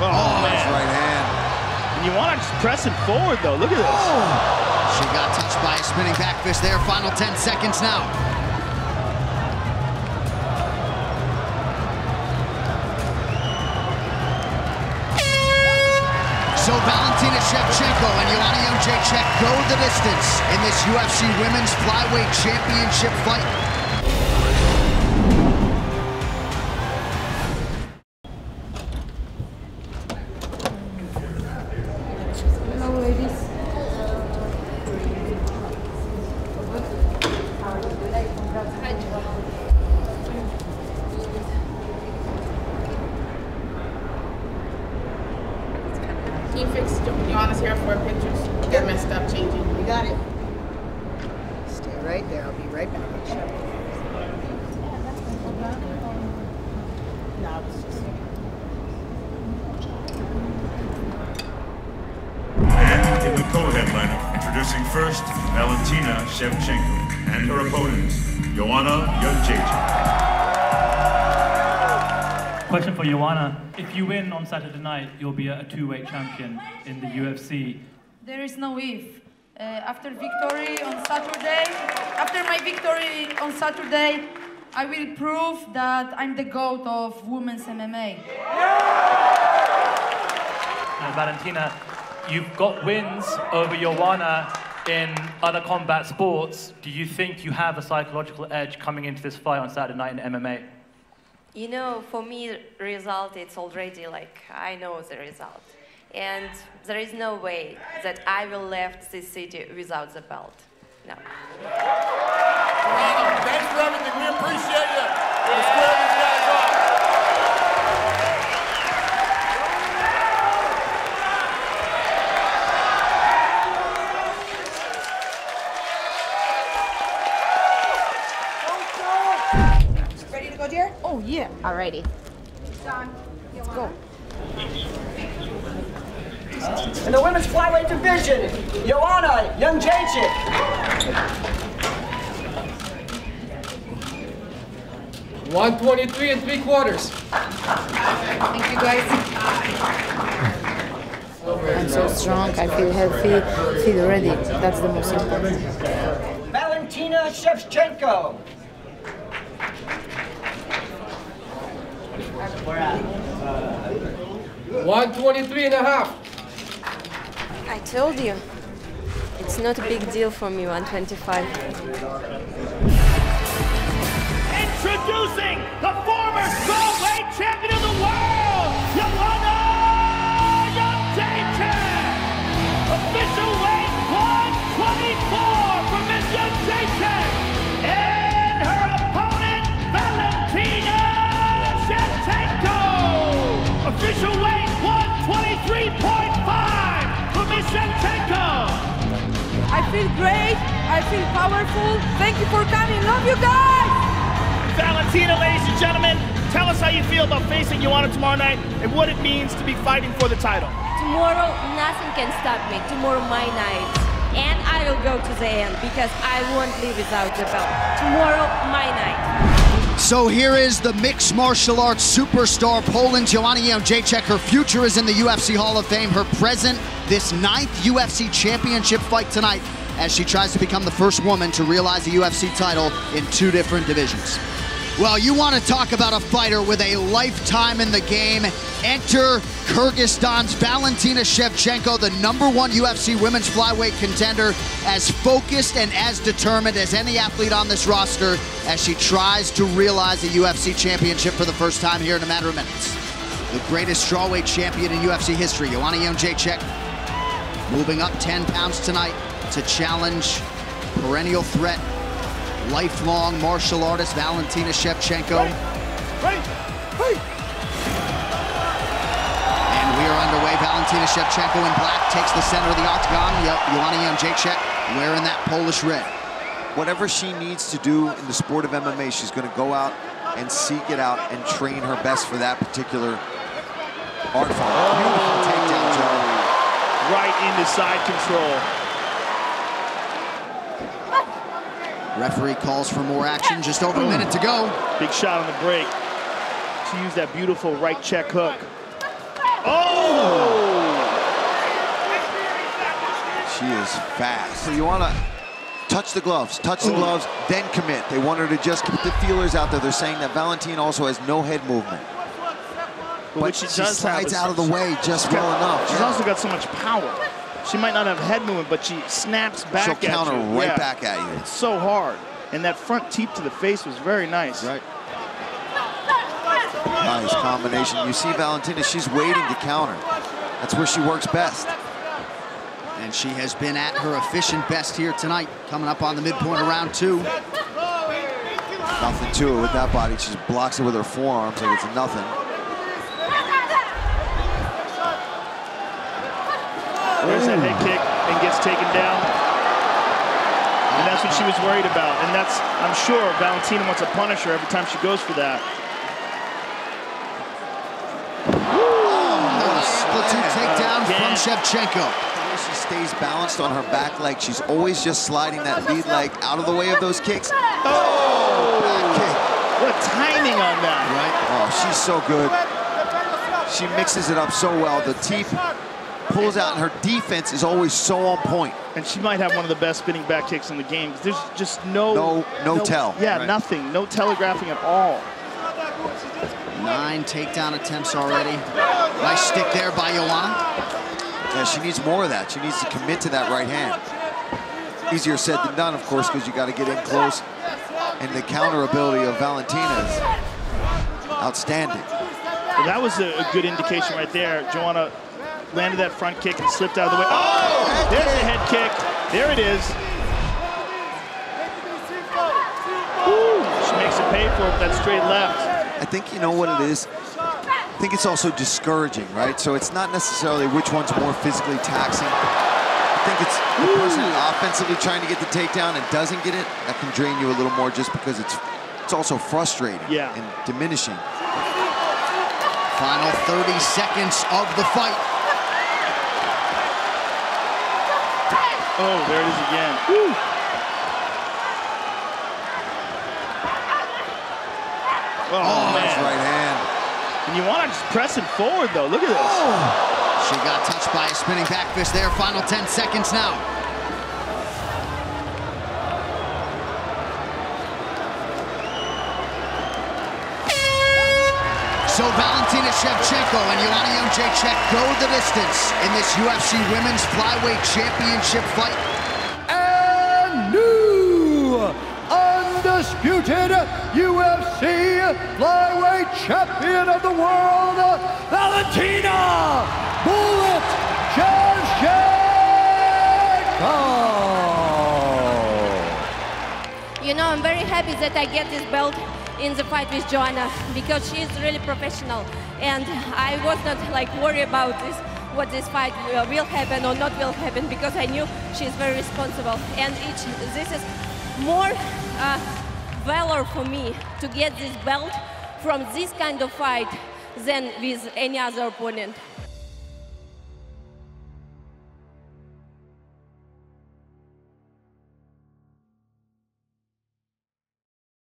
Oh, man. His right hand. And you want to just press it forward, though. Look at this. Oh. She got touched by a spinning back fist there. Final 10 seconds now. So Valentina Shevchenko and Joanna Jędrzejczyk go the distance in this UFC Women's Flyweight Championship fight. Can you fix Joanna's hair for pictures? Get messed up changing. You got it. Stay right there. I'll be right back. No, it's just... And in the co-headliner, introducing first Valentina Shevchenko and her opponents, Joanna Jędrzejczyk. Question for Joanna. If you win on Saturday night, you'll be a two-weight champion in the UFC. There is no if. After my victory on Saturday, I will prove that I'm the GOAT of women's MMA. Now, Valentina, you've got wins over Joanna in other combat sports. Do you think you have a psychological edge coming into this fight on Saturday night in MMA? You know, for me, result, it's already like, I know the result. And there is no way that I will left this city without the belt. No. Thanks for everything. We appreciate you. Let's square these guys off. Oh, yeah. Alrighty. Done. Let's go. In the women's flyweight division, Joanna Jędrzejczyk. $123 3/4. Thank you, guys. I'm so strong. I feel healthy. Feel ready. That's the most important. Valentina Shevchenko. We're at 123 1/2. I told you, it's not a big deal for me, 125. Introducing the former World Champion of the world, Joanna Jędrzejczyk! Official weight 124 from Ms. Jędrzejczyk! And her opponent, Valentina! Official weight 123.5 for Ms. Shevchenko. I feel great. I feel powerful. Thank you for coming. Love you guys. Valentina, ladies and gentlemen, tell us how you feel about facing Joanna tomorrow night and what it means to be fighting for the title. Tomorrow, nothing can stop me. Tomorrow, my night. And I will go to the end because I won't leave without the belt. Tomorrow, my night. So here is the mixed martial arts superstar Poland, Joanna Jędrzejczyk. Her future is in the UFC Hall of Fame. Her present, this 9th UFC championship fight tonight as she tries to become the first woman to realize the UFC title in 2 different divisions. Well, you want to talk about a fighter with a lifetime in the game. Enter Kyrgyzstan's Valentina Shevchenko, the #1 UFC women's flyweight contender, as focused and as determined as any athlete on this roster as she tries to realize the UFC championship for the first time here in a matter of minutes. The greatest strawweight champion in UFC history, Joanna Jędrzejczyk, moving up 10 pounds tonight to challenge perennial threat, lifelong martial artist Valentina Shevchenko. Right. And we are underway. Valentina Shevchenko in black takes the center of the octagon. Joanna Jędrzejczyk wearing that Polish red. Whatever she needs to do in the sport of MMA, she's going to go out and seek it out and train her best for that particular art form. Oh. Beautiful takedown, Joe. Right into side control. Referee calls for more action, just over a minute to go. Big shot on the break. She used that beautiful right check hook. Oh! She is fast. So Joanna, touch the gloves, then commit. They want her to just put the feelers out there. They're saying that Valentina also has no head movement. But she slides out of the way just well enough. She's also got so much power. She might not have head movement, but she snaps back at you. She'll counter right back at you. It's so hard. And that front teep to the face was very nice. Right. Nice combination. You see Valentina, she's waiting to counter. That's where she works best. And she has been at her efficient best here tonight, coming up on the midpoint of round two. Nothing to it with that body. She just blocks it with her forearms like it's nothing. There's that head kick and gets taken down. And that's what she was worried about. And that's, I'm sure, Valentina wants to punish her every time she goes for that. Splatoon takedown from Shevchenko. She stays balanced on her back leg. She's always just sliding that lead leg out of the way of those kicks. Oh! Back kick. What timing on that. Right? Oh, she's so good. She mixes it up so well. The teep pulls out, and her defense is always so on point. And she might have one of the best spinning back kicks in the game. There's just no tell. Yeah, right. Nothing. No telegraphing at all. 9 takedown attempts already. Nice stick there by Joanna. Yeah, she needs more of that. She needs to commit to that right hand. Easier said than done, of course, because you got to get in close. And the counter ability of Valentina is outstanding. Well, that was a good indication right there. Joanna landed that front kick and slipped out of the way. Oh! There's the head kick. There it is. Ooh, she makes it pay for it with that straight left. I think you know what it is. I think it's also discouraging, right? So it's not necessarily which one's more physically taxing. I think it's the person offensively trying to get the takedown and doesn't get it. That can drain you a little more just because it's also frustrating and diminishing. Final 30 seconds of the fight. Oh, there it is again. Woo. Oh, nice right hand. And you want to just press it forward, though. Look at this. Oh. She got touched by a spinning back fist there. Final 10 seconds now. So Valentina Shevchenko and Joanna Jędrzejczyk go the distance in this UFC Women's Flyweight Championship fight. And new undisputed UFC Flyweight Champion of the World, Valentina "Bullet" Shevchenko. You know, I'm very happy that I get this belt in the fight with Joanna, because she is really professional, and I was not like worried about this, what this fight will happen or not will happen, because I knew she is very responsible, and this is more valor for me to get this belt from this kind of fight than with any other opponent.